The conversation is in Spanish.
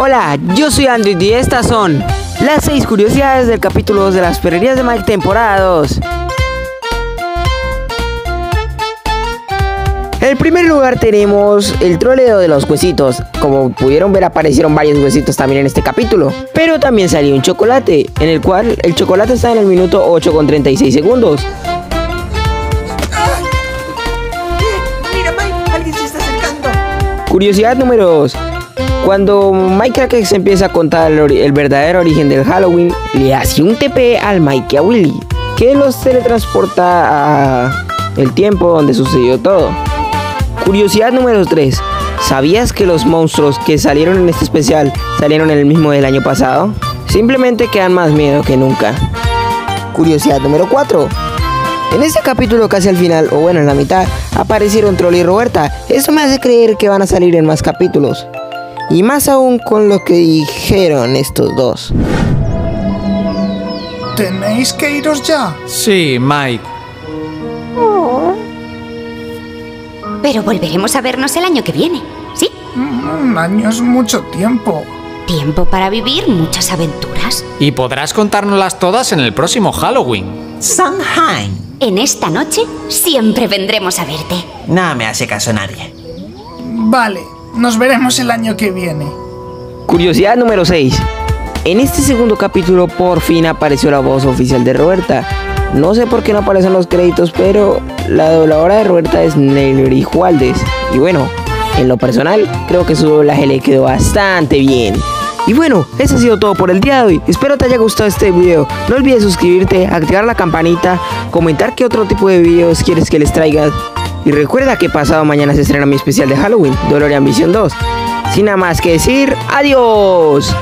Hola, yo soy Andy y estas son las 6 curiosidades del capítulo 2 de las Perrerías de Mike Temporadas. En primer lugar tenemos el troleo de los huesitos. Como pudieron ver, aparecieron varios huesitos también en este capítulo, pero también salió un chocolate, en el cual el chocolate está en el minuto 8:36. Mira, Mike, alguien se está acercando. Curiosidad número 2. Cuando Mike Crack se empieza a contar el verdadero origen del Halloween, le hace un TP al Mike y a Willy, que los teletransporta a el tiempo donde sucedió todo. Curiosidad número 3. ¿Sabías que los monstruos que salieron en este especial salieron en el mismo del año pasado? Simplemente quedan más miedo que nunca. Curiosidad número 4. En este capítulo casi al final, o bueno, en la mitad, aparecieron Troll y Roberta. Eso me hace creer que van a salir en más capítulos, y más aún con lo que dijeron estos dos. ¿Tenéis que iros ya? Sí, Mike. Oh. Pero volveremos a vernos el año que viene, ¿sí? Un año es mucho tiempo. Tiempo para vivir muchas aventuras. Y podrás contárnoslas todas en el próximo Halloween. Sunheim. En esta noche siempre vendremos a verte. No me hace caso nadie. Vale. Nos veremos el año que viene. Curiosidad número 6. En este segundo capítulo por fin apareció la voz oficial de Roberta. No sé por qué no aparecen los créditos, pero la dobladora de Roberta es Neylor Ijualdes. Y bueno, en lo personal, creo que su doblaje le quedó bastante bien. Y bueno, eso ha sido todo por el día de hoy. Espero te haya gustado este video. No olvides suscribirte, activar la campanita, comentar qué otro tipo de videos quieres que les traiga. Y recuerda que pasado mañana se estrena mi especial de Halloween, Dolor y Ambición 2. Sin nada más que decir, ¡adiós!